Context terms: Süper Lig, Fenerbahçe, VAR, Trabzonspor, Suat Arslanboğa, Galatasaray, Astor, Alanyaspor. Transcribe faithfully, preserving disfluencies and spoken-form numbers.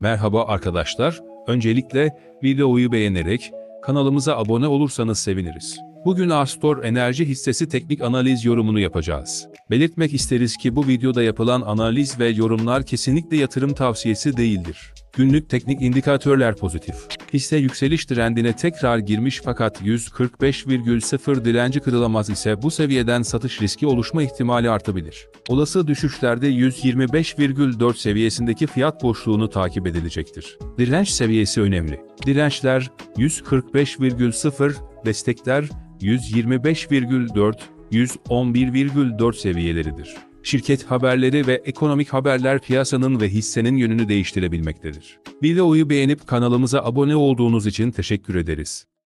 Merhaba arkadaşlar, öncelikle videoyu beğenerek kanalımıza abone olursanız seviniriz. Bugün Astor enerji hissesi teknik analiz yorumunu yapacağız. Belirtmek isteriz ki bu videoda yapılan analiz ve yorumlar kesinlikle yatırım tavsiyesi değildir. Günlük teknik indikatörler pozitif. Hisse yükseliş trendine tekrar girmiş fakat yüz kırk beş virgül sıfır direnci kırılamaz ise bu seviyeden satış riski oluşma ihtimali artabilir. Olası düşüşlerde yüz yirmi beş virgül dört seviyesindeki fiyat boşluğunu takip edilecektir. Direnç seviyesi önemli. Dirençler yüz kırk beş virgül sıfır, destekler yüz yirmi beş virgül dört, yüz on bir virgül dört seviyeleridir. Şirket haberleri ve ekonomik haberler piyasanın ve hissenin yönünü değiştirebilmektedir. Videoyu beğenip kanalımıza abone olduğunuz için teşekkür ederiz.